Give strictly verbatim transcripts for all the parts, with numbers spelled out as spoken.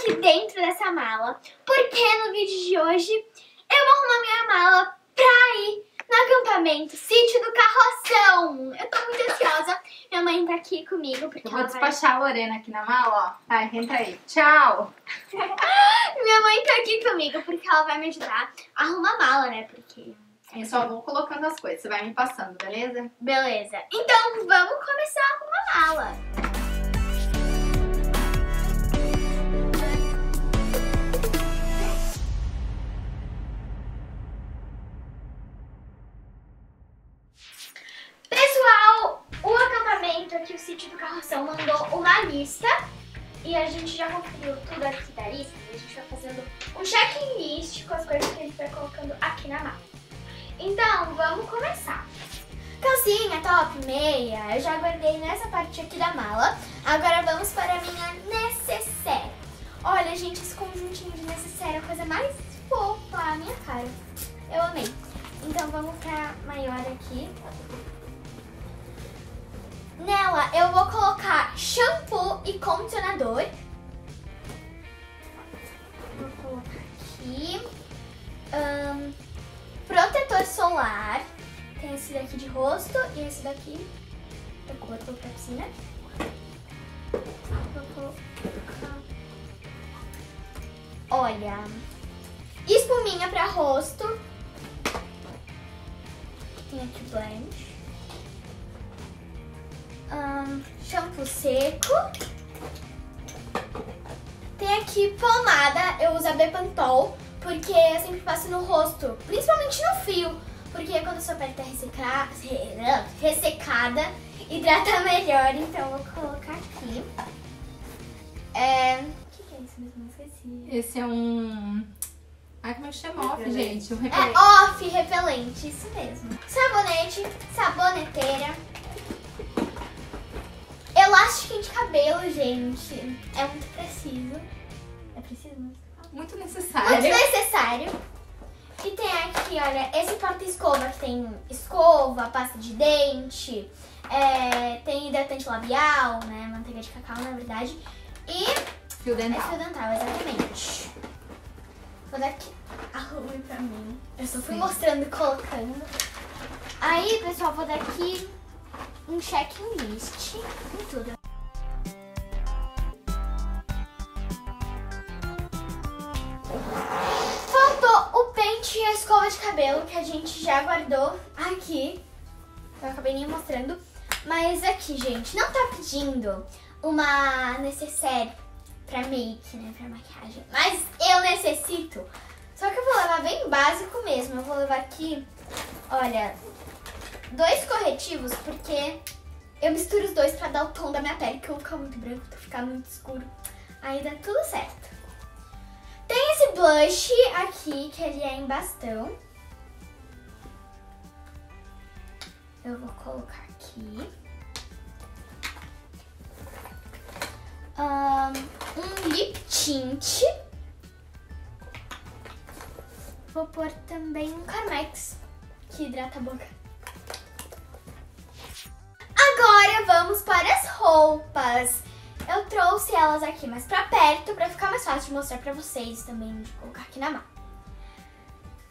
aqui dentro dessa mala, porque no vídeo de hoje eu vou arrumar minha mala pra ir no acampamento Sítio do Carroção. Eu tô muito ansiosa. Minha mãe tá aqui comigo porque eu vou despachar vai... a Lorena aqui na mala, ó. Vai, entra aí. Tchau! Minha mãe tá aqui comigo porque ela vai me ajudar a arrumar a mala, né? Porque... eu só vou colocando as coisas, você vai me passando, beleza? Beleza. Então, vamos começar a arrumar a mala. Que o Sítio do Carroção mandou uma lista e a gente já conferiu tudo aqui da lista e a gente vai fazendo um checklist com as coisas que a gente vai colocando aqui na mala. Então, vamos começar. Calcinha, top, meia, eu já guardei nessa parte aqui da mala. Agora vamos para a minha necessaire. Olha, gente, esse conjuntinho de necessaire é a coisa mais fofa, a minha cara. Eu amei. Então, vamos para maior aqui. Nela eu vou colocar shampoo e condicionador. Vou colocar aqui. Um, protetor solar. Tem esse daqui de rosto e esse daqui da cor da piscina. Vou colocar... olha, espuminha pra rosto. Tem aqui blend. Um, shampoo seco. Tem aqui pomada. Eu uso a Bepantol porque eu sempre passo no rosto, principalmente no frio, porque quando a sua pele tá resseca... ressecada, hidrata melhor. Então eu vou colocar aqui. É... o que, que é isso mesmo? Esqueci. Esse é um... ai, como é que chama? Off, gente. Um repelente. É off, repelente. Isso mesmo. Sabonete, saboneteira. Elástico de cabelo, gente. É muito preciso. É preciso? Muito necessário. Muito necessário. E tem aqui, olha, esse porta-escova que tem escova, pasta de dente, é, tem hidratante labial, né? Manteiga de cacau, na verdade. E... fio dental. É fio dental, exatamente. Vou dar aqui. Arrume pra mim. Eu só fui Sim. mostrando e colocando. Aí, pessoal, vou dar aqui... um checklist e tudo. Faltou o pente e a escova de cabelo que a gente já guardou aqui. Eu acabei nem mostrando. Mas aqui, gente, não tá pedindo uma necessaire pra make, né? Pra maquiagem. Mas eu necessito. Só que eu vou levar bem básico mesmo. Eu vou levar aqui, olha... dois corretivos, porque eu misturo os dois pra dar o tom da minha pele, que eu vou ficar muito branco, vou ficar muito escuro. Aí dá tudo certo. Tem esse blush aqui, que ele é em bastão. Eu vou colocar aqui. Um lip tint. Vou pôr também um Carmex, que hidrata a boca. Agora vamos para as roupas. Eu trouxe elas aqui mais pra perto, pra ficar mais fácil de mostrar pra vocês também, de colocar aqui na mão.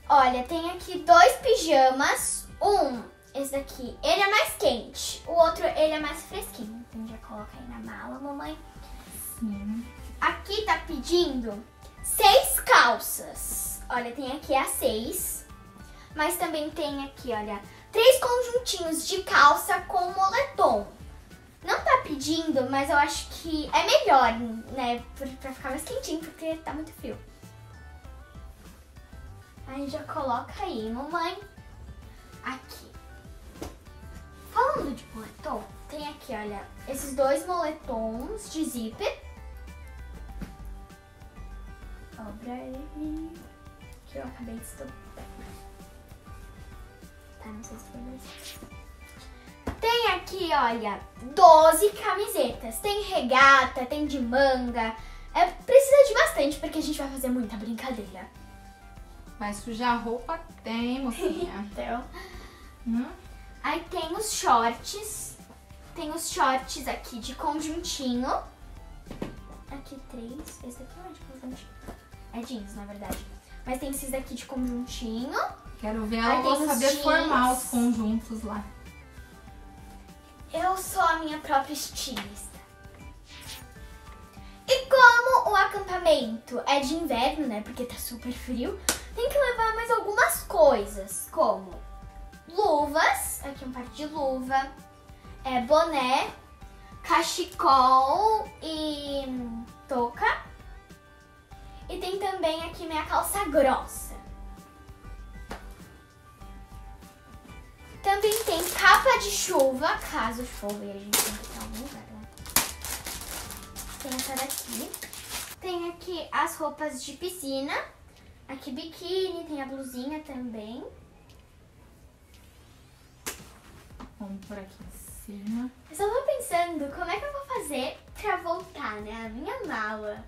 Olha, tem aqui dois pijamas. Um, esse daqui, ele é mais quente. O outro, ele é mais fresquinho. Então já coloca aí na mala, mamãe. Sim. Aqui tá pedindo seis calças. Olha, tem aqui as seis. Mas também tem aqui, olha... três conjuntinhos de calça com moletom. Não tá pedindo, mas eu acho que é melhor, né? Pra ficar mais quentinho, porque tá muito frio. Aí já coloca aí, mamãe. Aqui. Falando de moletom, tem aqui, olha, esses dois moletons de zíper. Dobra ele. Que eu acabei de estopar. Não sei se foi. Tem aqui, olha, doze camisetas. Tem regata, tem de manga. É, precisa de bastante, porque a gente vai fazer muita brincadeira. Vai sujar a roupa? Tem, mocinha. Então. Hum? Aí tem os shorts. Tem os shorts aqui de conjuntinho. aqui três. Esse aqui é de conjuntinho. É jeans, na verdade. Mas tem esses daqui de conjuntinho. Quero ver, eu vou saber formar os conjuntos lá. Eu sou a minha própria estilista. E como o acampamento é de inverno, né? Porque tá super frio. Tem que levar mais algumas coisas, como luvas, aqui um par de luva, é, boné, cachecol e touca. E tem também aqui minha calça grossa. Também tem capa de chuva, caso chova e a gente tem que ter algum lugar lá. Tem essa daqui. Tem aqui as roupas de piscina. Aqui biquíni, tem a blusinha também. Vamos por aqui em cima. Eu só tô pensando como é que eu vou fazer pra voltar, né? A minha mala.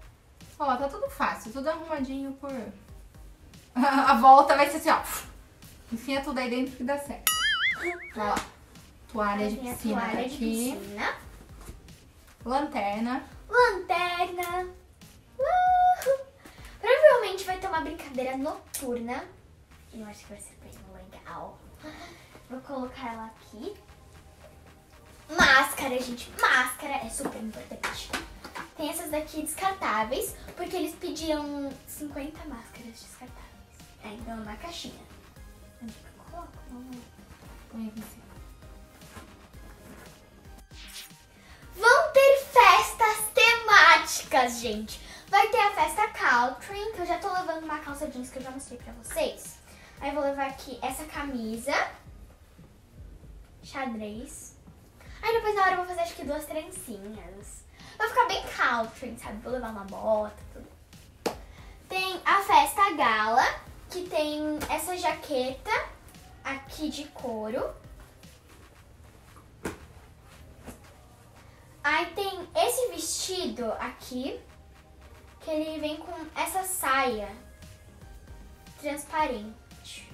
Ó, tá tudo fácil, tudo arrumadinho por... A volta vai ser assim, ó. Enfia tudo aí dentro que dá certo. Ó, lá. Toalha de piscina toalha tá aqui. De piscina. Lanterna. Lanterna. Uh! Provavelmente vai ter uma brincadeira noturna. Eu acho que vai ser bem legal. Vou colocar ela aqui. Máscara, gente. Máscara é super importante. Tem essas daqui descartáveis, porque eles pediam cinquenta máscaras descartáveis. É, então uma caixinha. Onde que eu coloco? Põe aqui em cima. Vão ter festas temáticas, gente. Vai ter a festa Caltrim, que eu já tô levando uma calça jeans que eu já mostrei pra vocês. Aí vou levar aqui essa camisa. Xadrez. Aí depois na hora eu vou fazer acho que duas trancinhas. Vai ficar bem country, sabe? Vou levar uma bota, tudo. Tem a festa gala, que tem essa jaqueta aqui de couro. Aí tem esse vestido aqui, que ele vem com essa saia transparente.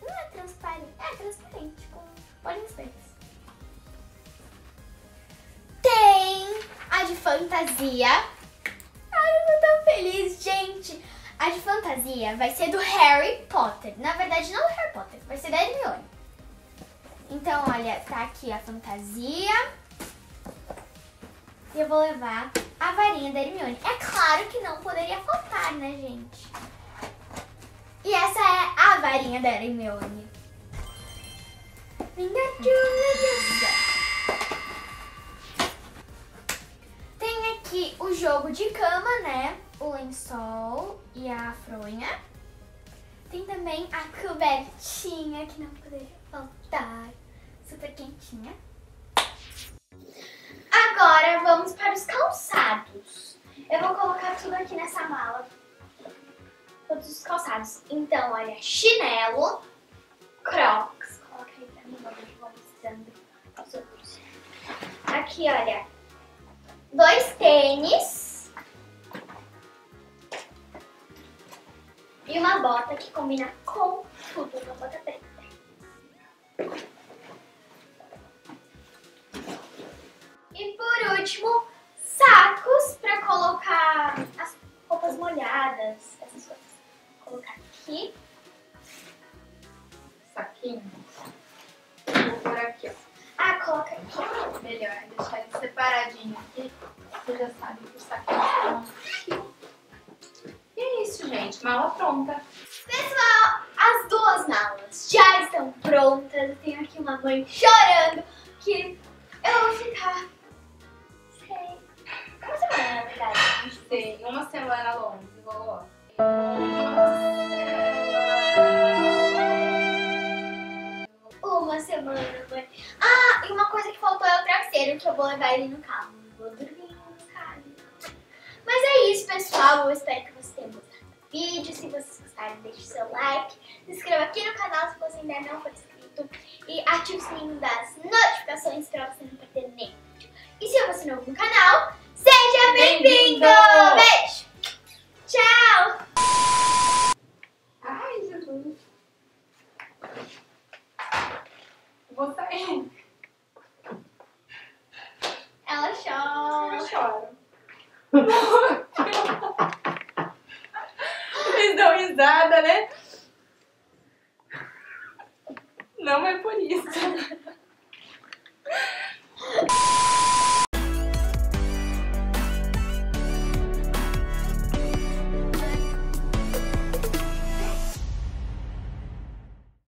Não é transparente, é transparente, com... Olha os pés. Tem a de fantasia. Ai, eu tô tão feliz, gente. A de fantasia vai ser do Harry Potter. Na verdade, não do Harry Potter. Vai ser da Hermione. Então, olha, tá aqui a fantasia. E eu vou levar a varinha da Hermione. É claro que não poderia faltar, né, gente? E essa é a varinha da Hermione. Minha turma. Tem aqui o jogo de cama, né? O lençol e a fronha. Tem também a cobertinha, que não poderia faltar. Super quentinha. Agora vamos para os calçados. Eu vou colocar tudo aqui nessa mala. Todos os calçados. Então, olha, chinelo, crocs. Aqui, olha, dois tênis e uma bota que combina com tudo, uma bota preta. E por último, sacos para colocar as roupas molhadas, essas coisas. Vou colocar aqui. Saquinho. Por aqui, ó. Ah, coloca aqui. Melhor, deixar ele separadinho aqui. Você já sabe que o saquinho está pronto. E é isso, gente. Mala pronta. Pessoal, as duas malas já estão prontas. Eu tenho aqui uma mãe chorando que eu vou ficar... Sei. Uma semana, na verdade. Sei, uma semana longe. Vou Uma semana, mãe. Ah, e uma coisa que faltou é o travesseiro, que eu vou levar ele no carro. Vou dormir no carro. Mas é isso, pessoal. Eu espero que vocês tenham gostado do vídeo. Se vocês gostaram, deixe seu like. Se inscreva aqui no canal se você ainda não for inscrito. E ative o sininho das notificações para você não perder nenhum vídeo. E se você é novo no canal, seja bem-vindo! Beijo! Tchau! Ai, Jesus. Vou sair. Ela chora. Eu choro. uma risada, né? Não é por isso.